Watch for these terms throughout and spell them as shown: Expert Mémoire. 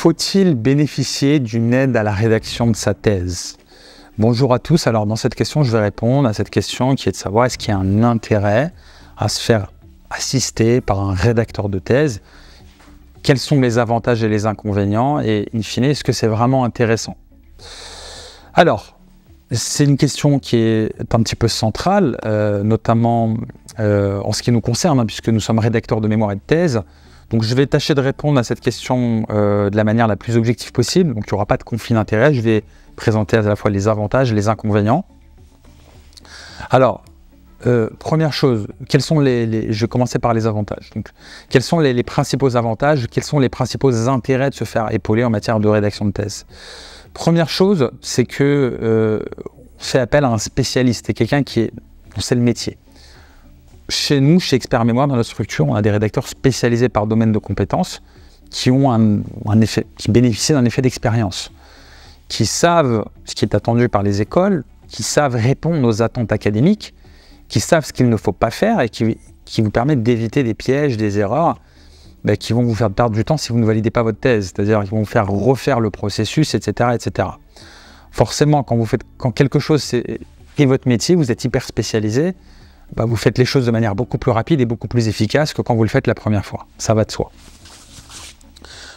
faut-il bénéficier d'une aide à la rédaction de sa thèse? Bonjour à tous. Alors dans cette question, je vais répondre à cette question qui est de savoir est-ce qu'il y a un intérêt à se faire assister par un rédacteur de thèse? Quels sont les avantages et les inconvénients? Et in fine, est-ce que c'est vraiment intéressant? Alors, c'est une question qui est un petit peu centrale, notamment en ce qui nous concerne, hein, puisque nous sommes rédacteurs de mémoire et de thèse. Donc je vais tâcher de répondre à cette question de la manière la plus objective possible. Donc il n'y aura pas de conflit d'intérêt. Je vais présenter à la fois les avantages et les inconvénients. Alors, première chose, quels sont je vais commencer par les avantages. Donc, quels sont les principaux avantages, quels sont les principaux intérêts de se faire épauler en matière de rédaction de thèse? Première chose, c'est que on fait appel à un spécialiste et quelqu'un dont c'est le métier. Chez nous, chez Expert Mémoire, dans notre structure, on a des rédacteurs spécialisés par domaine de compétences qui ont qui bénéficient d'un effet d'expérience, qui savent ce qui est attendu par les écoles, qui savent répondre aux attentes académiques, qui savent ce qu'il ne faut pas faire et qui vous permettent d'éviter des pièges, des erreurs qui vont vous faire perdre du temps si vous ne validez pas votre thèse, c'est-à-dire qu'ils vont vous faire refaire le processus, etc., etc. Forcément, quand quelque chose est votre métier, vous êtes hyper spécialisé, vous faites les choses de manière beaucoup plus rapide et beaucoup plus efficace que quand vous le faites la première fois. Ça va de soi.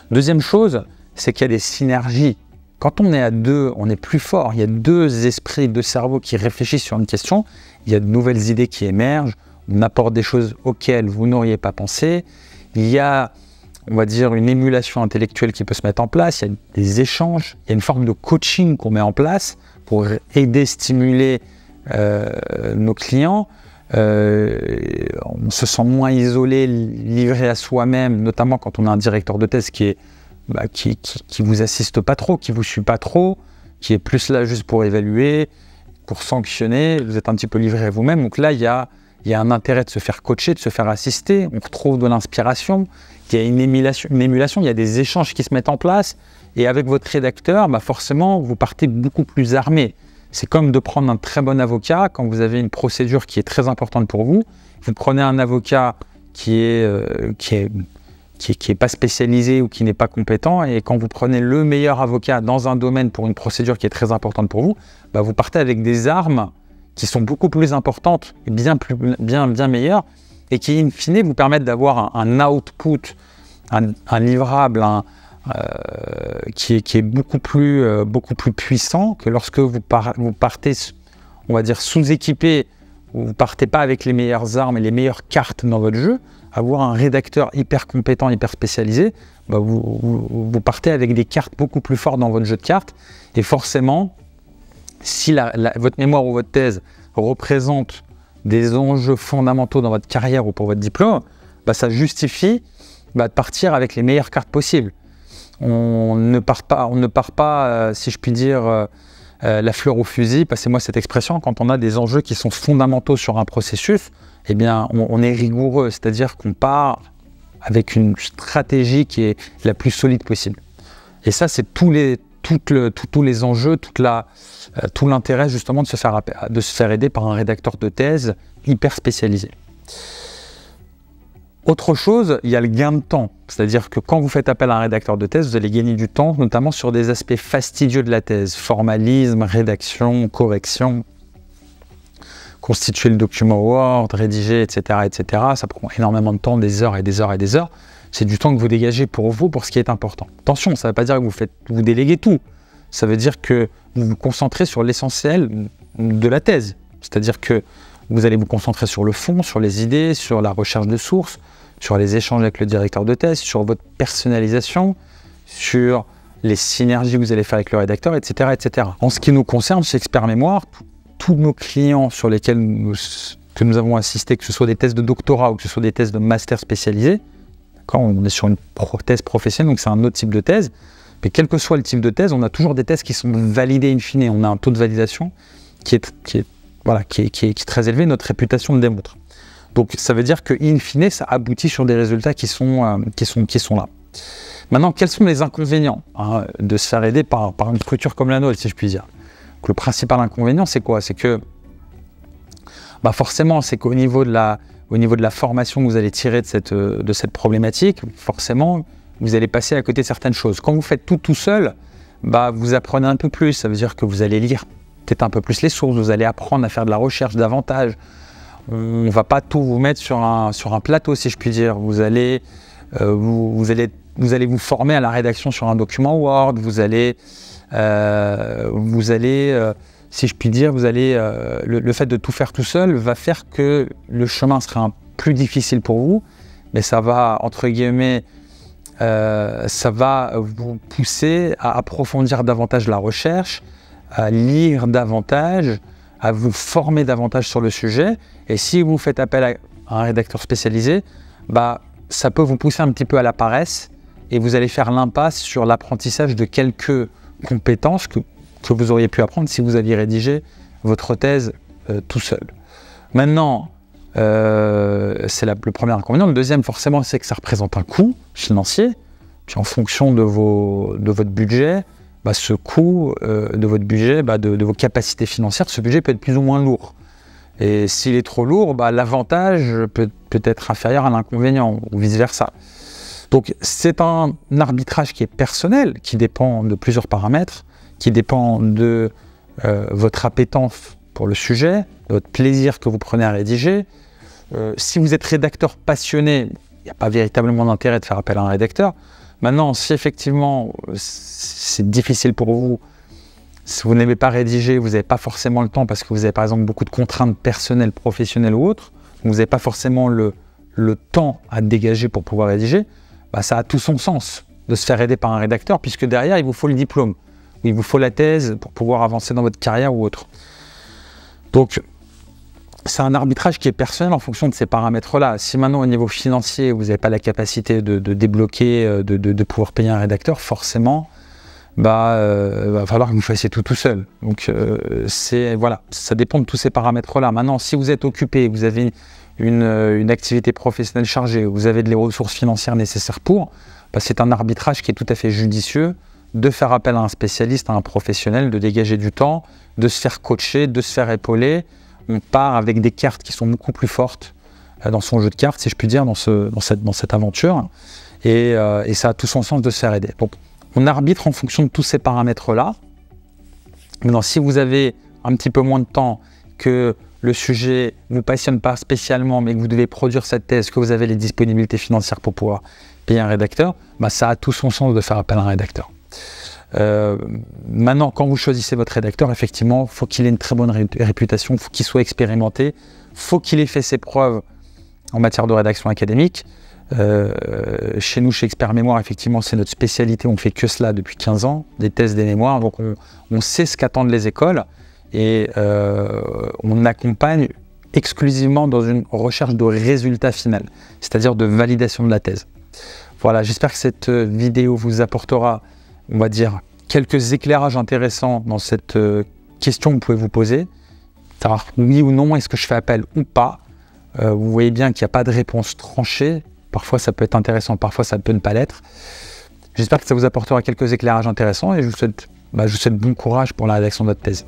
Deuxième chose, c'est qu'il y a des synergies. Quand on est à deux, on est plus fort. Il y a deux esprits, deux cerveaux qui réfléchissent sur une question. Il y a de nouvelles idées qui émergent. On apporte des choses auxquelles vous n'auriez pas pensé. Il y a, on va dire, une émulation intellectuelle qui peut se mettre en place, il y a des échanges, il y a une forme de coaching qu'on met en place pour aider, stimuler nos clients. On se sent moins isolé, livré à soi-même, notamment quand on a un directeur de thèse qui vous assiste pas trop, qui vous suit pas trop, qui est plus là juste pour évaluer, pour sanctionner, vous êtes un petit peu livré à vous-même. Donc là, il y a un intérêt de se faire coacher, de se faire assister, on retrouve de l'inspiration, il y a une émulation, il y a des échanges qui se mettent en place, et avec votre rédacteur, forcément, vous partez beaucoup plus armé. C'est comme de prendre un très bon avocat, quand vous avez une procédure qui est très importante pour vous, vous prenez un avocat qui est pas spécialisé ou qui n'est pas compétent, et quand vous prenez le meilleur avocat dans un domaine pour une procédure qui est très importante pour vous, vous partez avec des armes qui sont beaucoup plus importantes, bien meilleures, et qui, in fine, vous permettent d'avoir un output, un livrable qui est beaucoup plus puissant que lorsque vous partez, on va dire, sous-équipé, vous ne partez pas avec les meilleures armes et les meilleures cartes dans votre jeu. Avoir un rédacteur hyper compétent, hyper spécialisé, vous partez avec des cartes beaucoup plus fortes dans votre jeu de cartes, et forcément, si votre mémoire ou votre thèse représente des enjeux fondamentaux dans votre carrière ou pour votre diplôme, ça justifie de partir avec les meilleures cartes possibles. On ne part pas si je puis dire, la fleur au fusil, passez-moi cette expression, quand on a des enjeux qui sont fondamentaux sur un processus, eh bien, on est rigoureux, c'est-à-dire qu'on part avec une stratégie qui est la plus solide possible. Et ça, c'est tous les enjeux, tout l'intérêt justement de se faire aider par un rédacteur de thèse hyper spécialisé. Autre chose, il y a le gain de temps, c'est-à-dire que quand vous faites appel à un rédacteur de thèse, vous allez gagner du temps, notamment sur des aspects fastidieux de la thèse, formalisme, rédaction, correction, constituer le document Word, rédiger, etc., etc. Ça prend énormément de temps, des heures et des heures et des heures. C'est du temps que vous dégagez pour vous, pour ce qui est important. Attention, ça ne veut pas dire que vous déléguez tout. Ça veut dire que vous vous concentrez sur l'essentiel de la thèse. C'est-à-dire que vous allez vous concentrer sur le fond, sur les idées, sur la recherche de sources, sur les échanges avec le directeur de thèse, sur votre personnalisation, sur les synergies que vous allez faire avec le rédacteur, etc., etc. En ce qui nous concerne, chez Expert Mémoire, tous nos clients sur lesquels que nous avons assisté, que ce soit des thèses de doctorat ou que ce soit des thèses de master spécialisées, quand on est sur une thèse professionnelle, donc c'est un autre type de thèse, mais quel que soit le type de thèse, on a toujours des thèses qui sont validées in fine, on a un taux de validation qui est très élevé, notre réputation le démontre. Donc ça veut dire que in fine, ça aboutit sur des résultats qui sont là. Maintenant, quels sont les inconvénients de se faire aider par une structure comme la nôtre, si je puis dire? Donc, le principal inconvénient, c'est quoi? C'est que forcément, c'est qu'au niveau de la formation que vous allez tirer de cette problématique, forcément, vous allez passer à côté de certaines choses. Quand vous faites tout seul, bah, vous apprenez un peu plus. Ça veut dire que vous allez lire peut-être un peu plus les sources, vous allez apprendre à faire de la recherche davantage. On ne va pas tout vous mettre sur un plateau, si je puis dire. Vous allez, vous allez vous former à la rédaction sur un document Word, si je puis dire, le fait de tout faire tout seul va faire que le chemin sera plus difficile pour vous, mais ça va, entre guillemets, ça va vous pousser à approfondir davantage la recherche, à lire davantage, à vous former davantage sur le sujet. Et si vous faites appel à un rédacteur spécialisé, bah, ça peut vous pousser un petit peu à la paresse et vous allez faire l'impasse sur l'apprentissage de quelques compétences que vous auriez pu apprendre si vous aviez rédigé votre thèse tout seul. Maintenant, c'est le premier inconvénient. Le deuxième, forcément, c'est que ça représente un coût financier. Puis en fonction de votre budget, bah, ce coût de votre budget, bah, de vos capacités financières, ce budget peut être plus ou moins lourd. Et s'il est trop lourd, bah, l'avantage peut être inférieur à l'inconvénient, ou vice-versa. Donc c'est un arbitrage qui est personnel, qui dépend de plusieurs paramètres, qui dépend de votre appétence pour le sujet, de votre plaisir que vous prenez à rédiger. Si vous êtes rédacteur passionné, il n'y a pas véritablement d'intérêt de faire appel à un rédacteur. Maintenant, si effectivement c'est difficile pour vous, si vous n'aimez pas rédiger, vous n'avez pas forcément le temps parce que vous avez par exemple beaucoup de contraintes personnelles, professionnelles ou autres, vous n'avez pas forcément le temps à dégager pour pouvoir rédiger, bah, ça a tout son sens de se faire aider par un rédacteur puisque derrière il vous faut le diplôme, ou il vous faut la thèse pour pouvoir avancer dans votre carrière ou autre. Donc, c'est un arbitrage qui est personnel en fonction de ces paramètres-là. Si maintenant, au niveau financier, vous n'avez pas la capacité de débloquer, de pouvoir payer un rédacteur, forcément, bah, va falloir que vous fassiez tout seul. Donc, voilà, ça dépend de tous ces paramètres-là. Maintenant, si vous êtes occupé, vous avez une activité professionnelle chargée, vous avez les ressources financières nécessaires pour, bah, c'est un arbitrage qui est tout à fait judicieux de faire appel à un spécialiste, à un professionnel, de dégager du temps, de se faire coacher, de se faire épauler. On part avec des cartes qui sont beaucoup plus fortes dans son jeu de cartes, si je puis dire, dans cette aventure. Et ça a tout son sens de se faire aider. Donc, on arbitre en fonction de tous ces paramètres-là. Maintenant, si vous avez un petit peu moins de temps, que le sujet ne vous passionne pas spécialement, mais que vous devez produire cette thèse, que vous avez les disponibilités financières pour pouvoir payer un rédacteur, bah, ça a tout son sens de faire appel à un rédacteur. Maintenant, quand vous choisissez votre rédacteur, effectivement, faut qu'il ait une très bonne réputation, faut qu'il soit expérimenté, faut qu'il ait fait ses preuves en matière de rédaction académique. Chez nous, chez Expert Mémoire, effectivement, c'est notre spécialité, on fait que cela depuis 15 ans, des thèses, des mémoires, donc on sait ce qu'attendent les écoles et on accompagne exclusivement dans une recherche de résultat final, c'est-à-dire de validation de la thèse. Voilà, j'espère que cette vidéo vous apportera, on va dire, quelques éclairages intéressants dans cette question que vous pouvez vous poser. Savoir oui ou non, est-ce que je fais appel ou pas? Vous voyez bien qu'il n'y a pas de réponse tranchée. Parfois, ça peut être intéressant, parfois, ça peut ne pas l'être. J'espère que ça vous apportera quelques éclairages intéressants et je vous souhaite bon courage pour la rédaction de votre thèse.